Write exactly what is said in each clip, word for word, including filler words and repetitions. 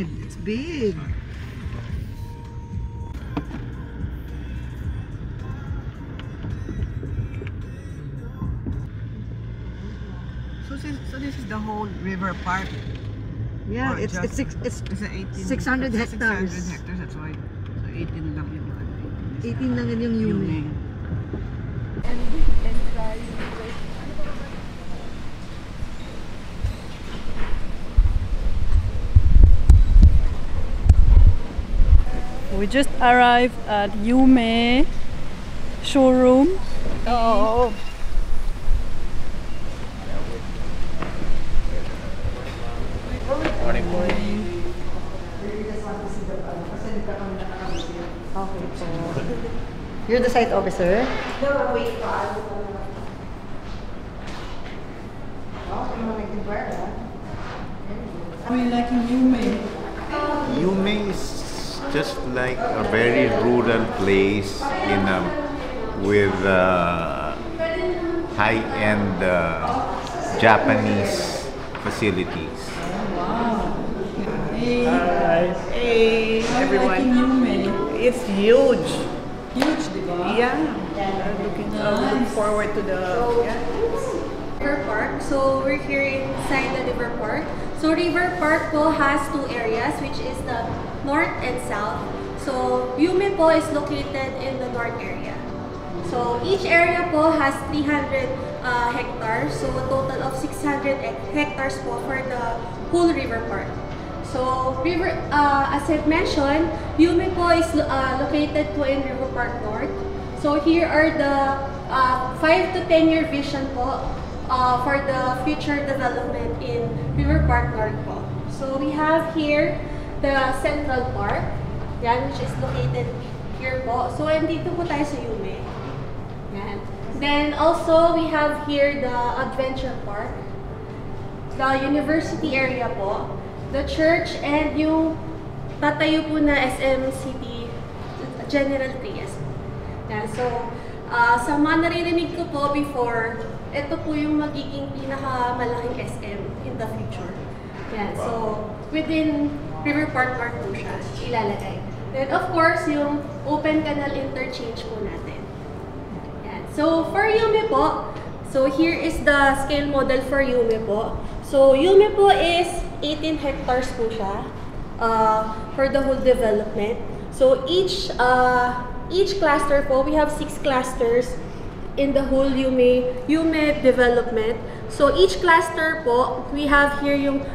inside. It's big. So, so this is the whole river park. Yeah, it's it's six it's, it's six hundred hectares. six hundred hectares, that's why. So eighteen lang yung eighteen lang yung Yume. And we can try We just arrived at Yume showroom. Oh. Morning. Okay, so you're the site officer? No, wait. How are you liking Yume? Yume is just like a very rural place in a, with uh, high-end uh, Japanese facilities. Wow. Hey. Hi. Hey. Hi. Everyone. It's huge. Huge, diba? Yeah. I'm looking, I'm looking forward to the... So, yeah. River Park. So we're here inside the River Park. So River Park po has two areas, which is the north and south. So Yume po is located in the north area. So each area po has three hundred uh, hectares, so a total of six hundred hectares po for the whole river park. So river, uh, as I mentioned, Yume po is uh, located po in Riverpark North. So here are the uh, five to ten year vision po uh, for the future development in Riverpark North po. So we have here the Central Park, yan, which is located here po. So, andito po tayo sa Yume. Yan. Then, also, we have here the Adventure Park, the University area po, the church, and yung tatayo po na S M City General Trias. Yan. So, uh, sa mga naririnig ko po before, ito po yung magiging pinakamalaking S M in the future. Yan. So, within Riverpark Park po siya, ilalagay. Then, of course, yung open canal interchange po natin. Yan. So, for Yume po, so here is the scale model for Yume po. So, Yume po is eighteen hectares po siya uh, for the whole development. So, each uh, each cluster po, we have six clusters in the whole Yume, Yume development. So, each cluster po, we have here yung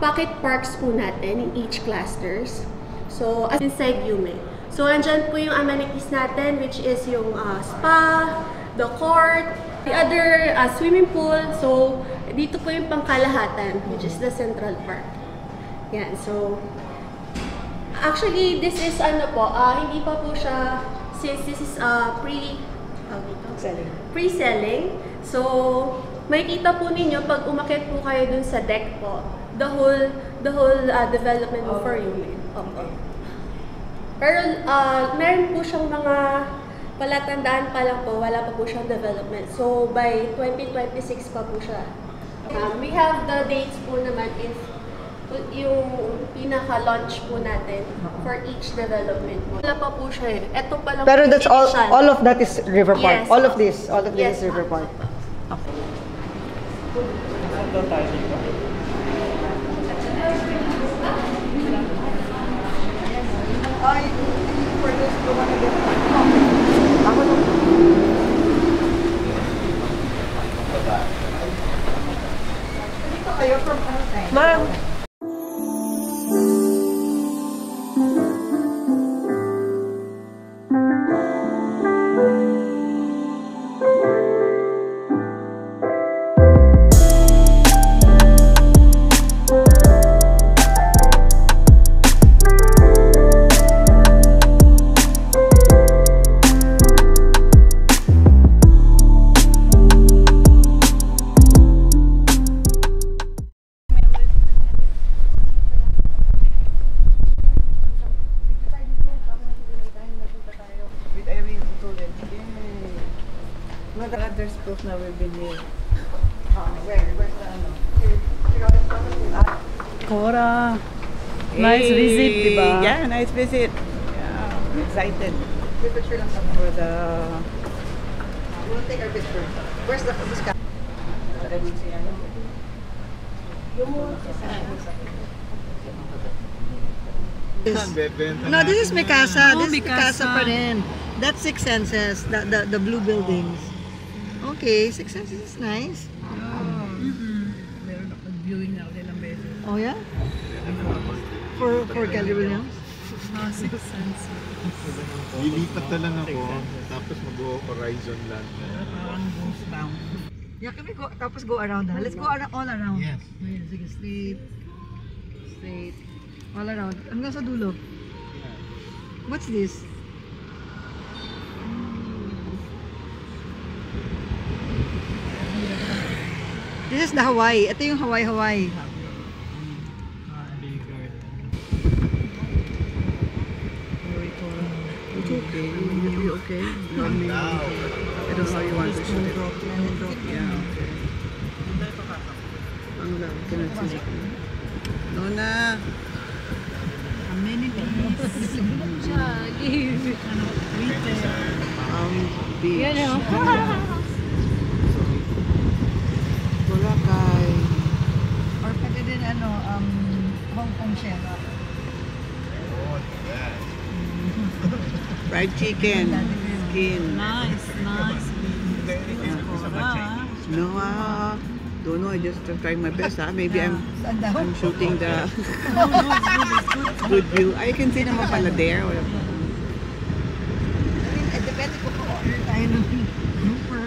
pocket parks po natin in each clusters. So, inside Yume. So, andyan po yung amenities natin, which is yung uh, spa, the court, the other uh, swimming pool. So, dito po yung pangkalahatan, which is the Central Park. Yan. So, actually, this is ano po, uh, hindi pa po siya, since this is uh, pre, oh, selling. pre-selling. So, makikita po ninyo pag umakyat po kayo dun sa deck po, the whole the whole uh, development oh, for Yume. Okay. Pero uh, meron po siyang mga palatandaan pa lang po, wala pa po siyang development. So by twenty twenty-six pa po siya. Um, we have the dates po naman in yung pinaka-launch po natin for each development po. Wala pa po siya eh. Ito pa lang. Pero that's all, all of that is River Park. Yes, all of this, all of this yes, is River Park. Okay. Ma'am. There's proof now we've been here. Uh, where? Where's the ano? Here. Cora. Nice hey. visit, diba? Yeah, nice visit. Yeah, I'm excited. We'll take picture for the. We'll take our picture. Where's the discount? No, this is Mikasa. This is Mikasa pa rin. That's Six Senses, the, the, the blue buildings. Okay, Six Senses is nice. Viewing out ilang beses. Oh yeah? For for Kelly Williams? Six Senses. Lilipat na lang ako, tapos mag-go Horizon Land. Yeah, can we go, tapos go around na? Let's go around, all around. Yes. Ayan, sige, straight. Straight. All around. Hanggang sa dulo. What's this? This is the Hawaii. Ito yung Hawaii, Hawaii. It's okay. Are you okay? No, I don't know how you want to shoot it. Yeah, okay. Ang lang, cannot see it. Nona! Amenities! Palm Beach. You know. Boracay. Or pwede din ano, um, Hong Kong Shera. Fried chicken. Skin. Nice, nice. No, uh, don't know. I just uh, trying my best. Huh? Maybe I'm, I'm shooting the good view. I can see naman pala there. I mean, it depends kung order tayo ng grouper.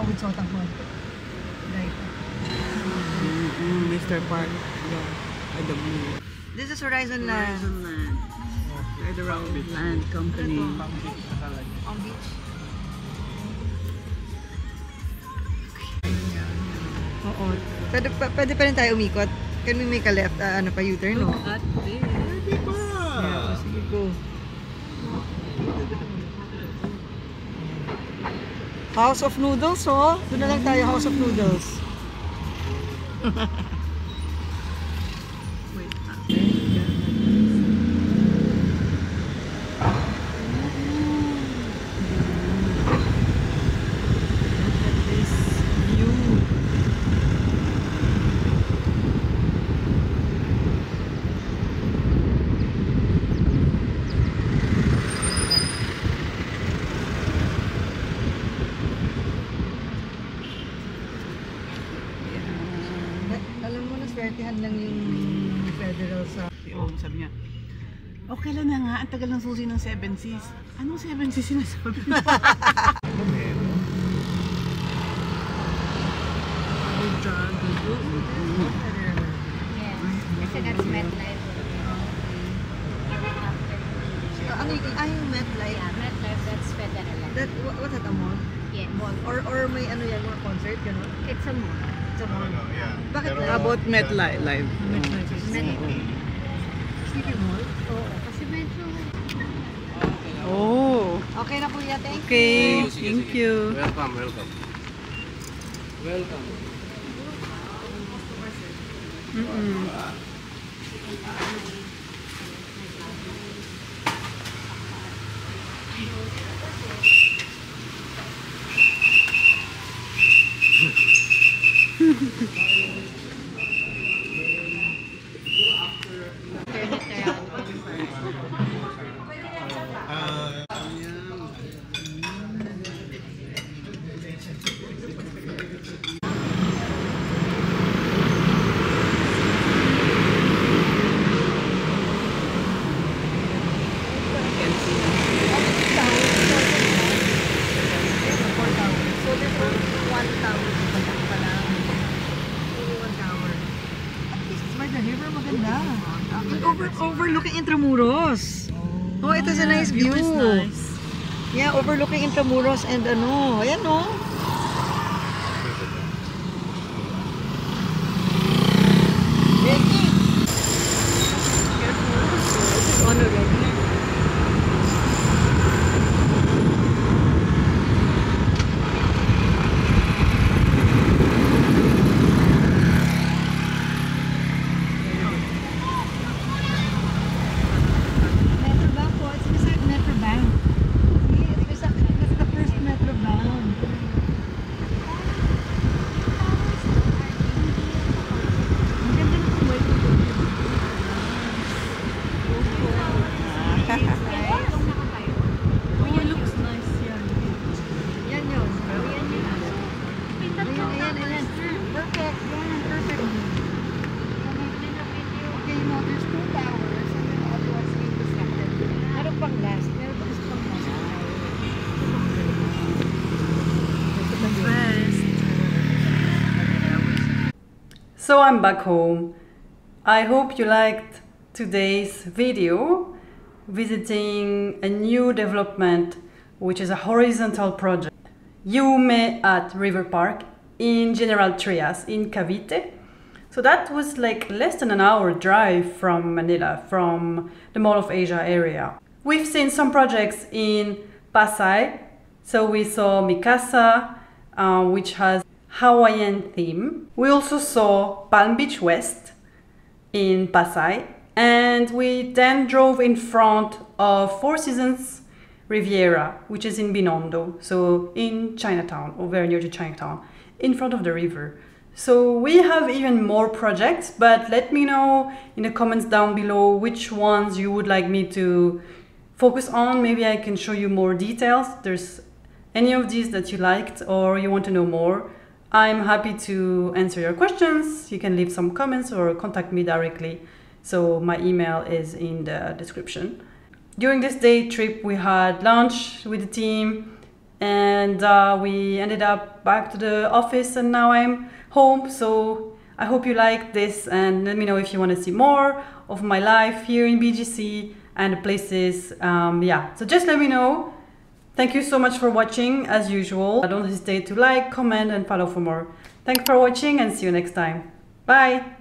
With salt and pepper. Right. Mm-hmm. Mister Park. Yeah. I this is Horizon Land. Horizon Land. Right around Land Company. On beach. Oo. Pwede, pwede pa rin tayo umikot. Can we make a left, uh, ano pa, U-turn? Look at this. Pwede pa! Yeah, sige, go. House of Noodles, oh. Doon na lang tayo, House of Noodles. Wait. Look at this view. Lang yung federal sa oh, sabi niya, okay lang na nga, ang tagal ng susi ng seven Cs. Anong seven Cs sinasabi niya? Yes, kasi that's MetLife. Ay, yung MetLife? Yeah, MetLife, that's federal. That, what's that, a mall? Yeah. Mall. Or, or may ano yan, mga concert, gano'n? It's a mall. No, yeah. Bakit pero, about MetLife? Live? MetLife City Mall? Oo, kasi medyo... Oh! Okay na kuya, thank you! Okay, thank you! Welcome, welcome! Welcome! Mm-hmm. Overlooking Intramuros. Oh, oh, it is yeah, a nice view. View nice. Yeah, overlooking Intramuros and ano, ayan no. So I'm back home. I hope you liked today's video visiting a new development, which is a horizontal project, Yume at Riverpark in General Trias in Cavite. So that was like less than an hour drive from Manila, from the Mall of Asia area. We've seen some projects in Pasay. So we saw Mikasa, uh, which has Hawaiian theme. We also saw Palm Beach West in Pasay. And we then drove in front of Four Seasons Riviera, which is in Binondo, so in Chinatown, or very near to Chinatown, in front of the river. So we have even more projects, but let me know in the comments down below which ones you would like me to focus on. Maybe I can show you more details. There's any of these that you liked or you want to know more. I'm happy to answer your questions. You can leave some comments or contact me directly. So my email is in the description. During this day trip, we had lunch with the team and uh, we ended up back to the office, and now I'm home. So I hope you liked this, and let me know if you want to see more of my life here in B G C and the places. Um, yeah, so just let me know. Thank you so much for watching as usual. Don't hesitate to like, comment and follow for more. Thanks for watching and see you next time. Bye.